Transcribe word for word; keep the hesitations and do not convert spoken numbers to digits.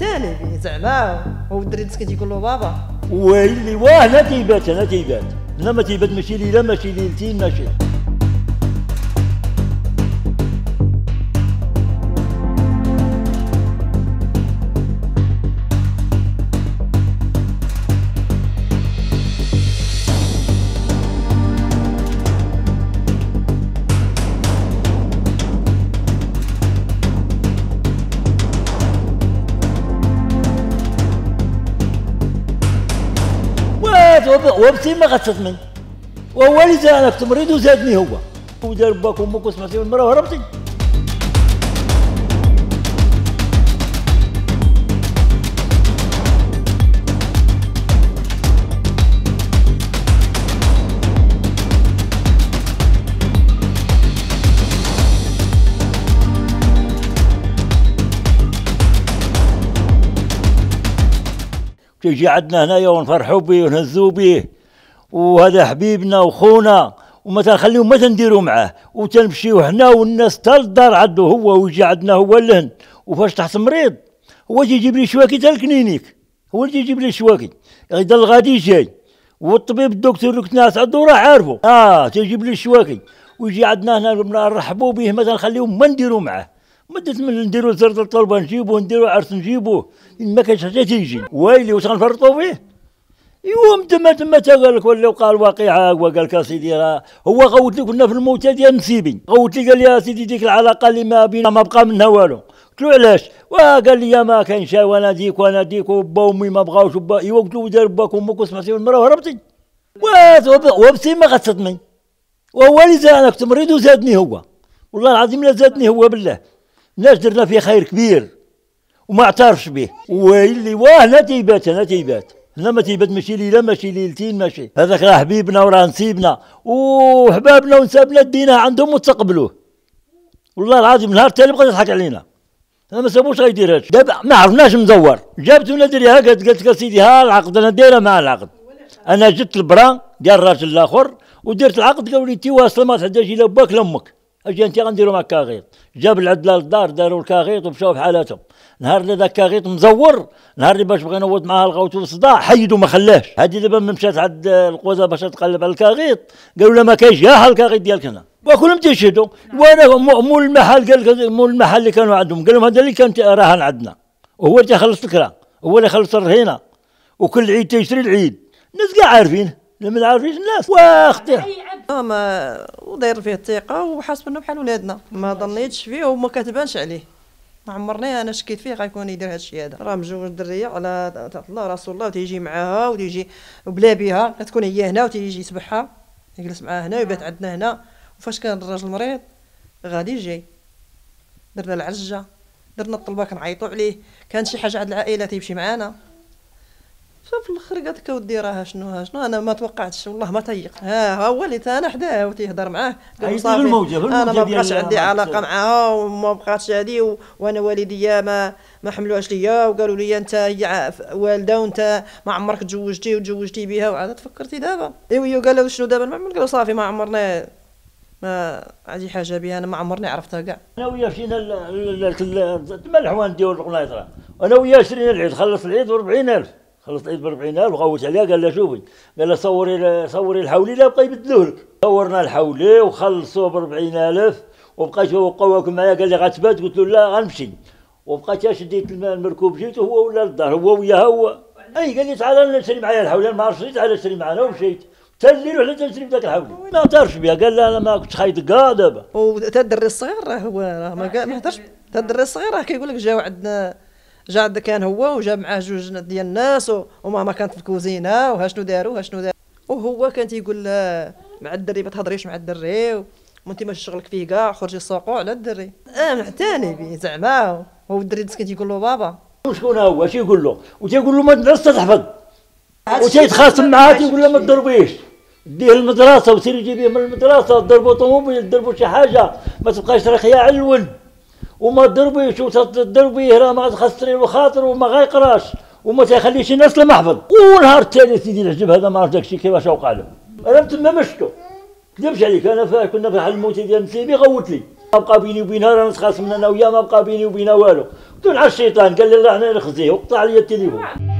تالي بيه زعما هو الدري مسكين تيقول له بابا ويلي واه هنا تيبات هنا تيبات هنا ما تيبات ماشي ليله ماشي ليلتين ماشي. وابتي ما غتصدمني وهو اللي زعنا في تمريض وزادني هو ودار باك وامك وسمعتي المراه وهربتي. كيجي عندنا هنايا ونفرحوا به ونهزوا به وهذا حبيبنا وخونا وما تنخليو ما تنديرو معاه وتنمشيو حنا والناس تا للدار عندو هو ويجي عندنا هو اللهن. وفاش تحت مريض هو يجي يجيب لي شواكي تا الكلينيك هو اللي يجيب لي شواكي غدا الغادي جاي والطبيب الدكتور اللي كنت ناعس عندو راه عارفو اه تيجيب لي شواكي ويجي عندنا هنا نرحبوا به ما تنخليو ما نديرو معاه ما درت من نديرو زرد الطلبه نجيبوه نديرو عرس نجيبوه ما كانش حتى تيجي ويلي واش غنفرطو فيه يوم تما تما تا قال لك ولاو قال واقعه وقال لك اسيدي راه هو غوت لي كنا في الموتى ديال نسيبي غوت لي قال لي اسيدي ديك العلاقه اللي ما بينا ما بقى منها والو قلت له علاش وقال لي ما كاينش وانا ديك وانا ديك وبا وامي ما بغاوش با ايوا قلت له دار باك وامك وسمعتي المراه وهربتي وابتي ما غتصدمني وهو اللي زعنا كنت مريض وزادني هو والله العظيم لا زادني هو بالله ناس درنا فيه خير كبير وما اعترفش به ويلي واه هنا تيبات هنا تيبات هنا ما تيبات ماشي ليله ماشي ليلتين ماشي هذاك راه حبيبنا وراه نسيبنا وحبابنا ونسابنا دينا عندهم وتقبلوه والله العظيم نهار تالي بقى يضحك علينا انا ما سابوش غيدير هادشي دابا ما عرفناش مزور جابت لنا دريها قالت لك اسيدي ها العقد انا دايره مع العقد انا جبت البرا ديال الراجل الاخر ودرت العقد قالوا لي انت واصله ما تحتاجي لا باك لا امك اجي انت غنديروا معاك كاغيط جاب العدله للدار داروا الكاغيط ومشاو بحالاتهم نهار اللي ذاك كاغيط مزور نهار اللي باش بغى ينوض معاها الغوت والصداع حيدوا ما خلاهش هادي دابا ملي مشات عند القوزه باش تقلب على الكاغيط قالوا لها ما كاينش ها الكاغيط ديالك هنا وكلهم تيشهدوا وانا مول المحل قال مول المحل اللي كانوا عندهم قال لهم هذا اللي كان راهن عندنا وهو اللي تيخلص الكرا هو اللي خلص الرهينه وكل عيد تيشري العيد الناس كاع عارفين لما عارفين الناس واختي ما وداير فيه الثقه وحاسبنا بحال ولادنا ما ظنيتش فيه وما كتبانش عليه ما عمرني انا شكيت فيه غيكون يدير هذا الشيء هذا راه مجوج دريه على الله رسول الله تيجي معاها وتيجي بلا بها تكون هي هنا وتيجي يسبحها يجلس معاها هنا ويبات عندنا هنا وفاش كان الراجل مريض غادي جاي درنا العجه درنا الطلبه كنعيطوا عليه كان شي حاجه عند العائله تيمشي معانا في الاخر قالت لك اودي راه شنو ها شنو انا ما توقعتش والله ما تيقت ها هو اللي تا انا حداه وتيهضر معاه قال صافي انا ما بقاش عندي علاقه معاها وما بقاتش هذه وانا والديا ما ما حملوهاش ليا وقالوا لي انت هي والده وانت ما عمرك تزوجتي وتزوجتي بها وعاد تفكرتي دابا ايوا قالوا شنو دابا نعمل قالوا صافي ما عمرنا ما عندي حاجه بها انا ما عمرني عرفتها كاع انا وياه مشينا تما الحوان ديال القنيطره انا وياه شرينا العيد خلص العيد ب خلصت عيد ب أربعين ألف وغوت عليها قال لها شوفي قال لها صوري صوري الحولي لا بقى يبدلوه لك صورنا الحولي وخلصوه ب أربعين ألف وبقى يوقعوك معايا قال لي غتبات قلت له لا غنمشي وبقيت شديت المركوب جيت هو ولا للدار هو وياها هو اي قال لي تعال نشري معايا الحولي ما عرفتش تعال نشري معانا ومشيت حتى الليل وحنا تنشري بداك الحولي ما اعترفش بها قال لها انا ما كنتش خايط كاع دابا وتا الدري الصغير راه هو راه ما يهضرش تا الدري الصغير راه كيقول لك جاو عندنا جا كان هو وجاب معاه جوج ديال الناس وماما كانت في الكوزينه وها شنو داروا ها شنو داروا وهو كان تيقول مع الدري ما تهضريش مع الدري وانت ما شغلك فيه كاع خرجي سوقو على الدري انا عتاني به زعما هو الدري مسكين تيقول له بابا وشكون هو اش يقول له وتيقول له ما تدرس تحفظ وتيتخاصم معاه تيقول له ما تضربيش ديه المدرسه وسيري جيبيه من المدرسه تضربوا طوموبيل تضربوا شي حاجه ما تبقاش رخيه على الولد وما تضربيش وتضربيه راه ما تخسري له خاطر وما غيقراش وما تيخليش الناس لا محفظ ونهار التالي سيدي العجب هذا ما عرفت داكشي كيفاش وقع له انا تما ما شفتو كذبش عليك انا فا كنا في حل الموت ديال نسيبي غوت لي ما بقى بيني وبينها راه نتخاصمنا انا وياه ما بقى بيني وبينها والو دون على الشيطان قال لي الله انا نخزيه وقطع لي التليفون.